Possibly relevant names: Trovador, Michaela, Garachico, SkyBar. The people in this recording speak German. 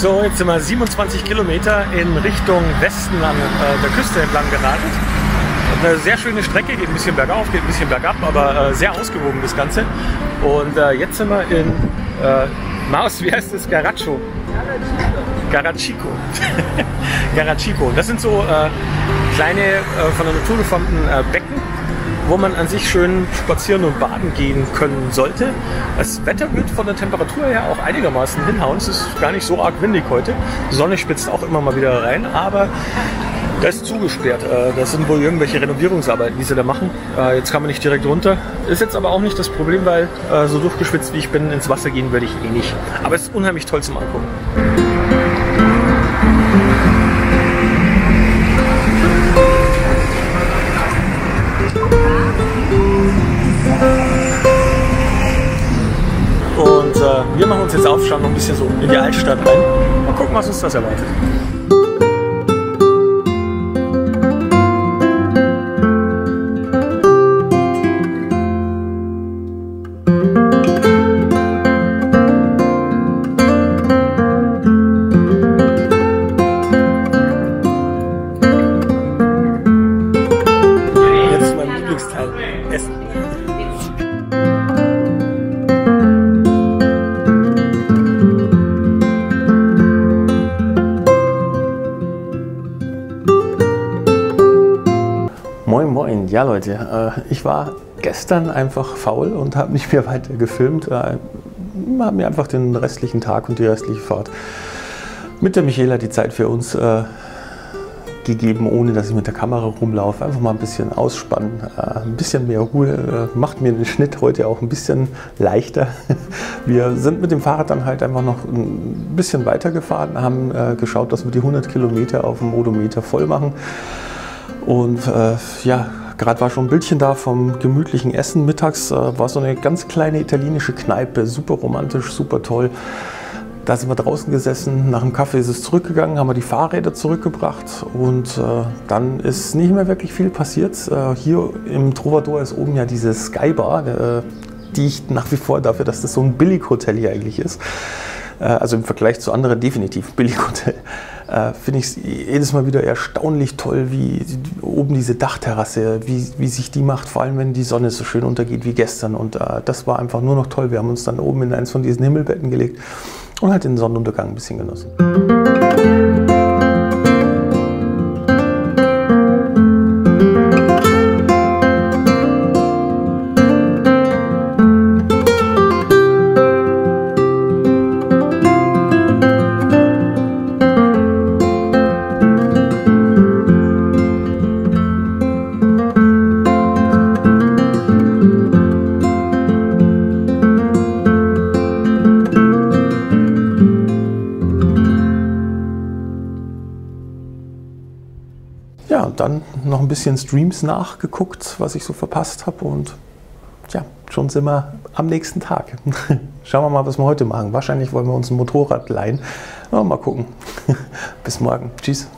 So, jetzt sind wir 27 Kilometer in Richtung Westen an der Küste entlang geradelt. Eine sehr schöne Strecke, geht ein bisschen bergauf, geht ein bisschen bergab, aber sehr ausgewogen das Ganze. Und jetzt sind wir in, Maus, wie heißt das? Garachico. Garachico. Garachico. Das sind so kleine, von der Natur geformten Becken, wo man an sich schön spazieren und baden gehen können sollte. Das Wetter wird von der Temperatur her auch einigermaßen hinhauen. Es ist gar nicht so arg windig heute. Die Sonne spitzt auch immer mal wieder rein, aber das ist zugesperrt. Das sind wohl irgendwelche Renovierungsarbeiten, die sie da machen. Jetzt kann man nicht direkt runter. Ist jetzt aber auch nicht das Problem, weil so durchgeschwitzt wie ich bin, ins Wasser gehen würde ich eh nicht. Aber es ist unheimlich toll zum Angucken. Wir machen uns jetzt auf, schauen noch ein bisschen so in die Altstadt rein und gucken, was uns das erwartet. Jetzt mein Lieblingsteil, Essen. Moin Moin, ja Leute, ich war gestern einfach faul und habe nicht mehr weiter gefilmt, habe mir einfach den restlichen Tag und die restliche Fahrt mit der Michaela die Zeit für uns gegeben, ohne dass ich mit der Kamera rumlaufe, einfach mal ein bisschen ausspannen, ein bisschen mehr Ruhe, macht mir den Schnitt heute auch ein bisschen leichter. Wir sind mit dem Fahrrad dann halt einfach noch ein bisschen weiter gefahren, haben geschaut, dass wir die 100 Kilometer auf dem Odometer voll machen. Und ja, gerade war schon ein Bildchen da vom gemütlichen Essen. Mittags war so eine ganz kleine italienische Kneipe, super romantisch, super toll. Da sind wir draußen gesessen, nach dem Kaffee ist es zurückgegangen, haben wir die Fahrräder zurückgebracht und dann ist nicht mehr wirklich viel passiert. Hier im Trovador ist oben ja diese Skybar, die ich nach wie vor dafür, dass das so ein Billighotel hier eigentlich ist. Also im Vergleich zu anderen definitiv Billighotel. Finde ich es jedes Mal wieder erstaunlich toll, wie oben diese Dachterrasse, wie sich die macht, vor allem wenn die Sonne so schön untergeht wie gestern. Und das war einfach nur noch toll. Wir haben uns dann oben in eins von diesen Himmelbetten gelegt und halt den Sonnenuntergang ein bisschen genossen. Ja, und dann noch ein bisschen Streams nachgeguckt, was ich so verpasst habe und ja, schon sind wir am nächsten Tag. Schauen wir mal, was wir heute machen. Wahrscheinlich wollen wir uns ein Motorrad leihen. Mal gucken. Bis morgen. Tschüss.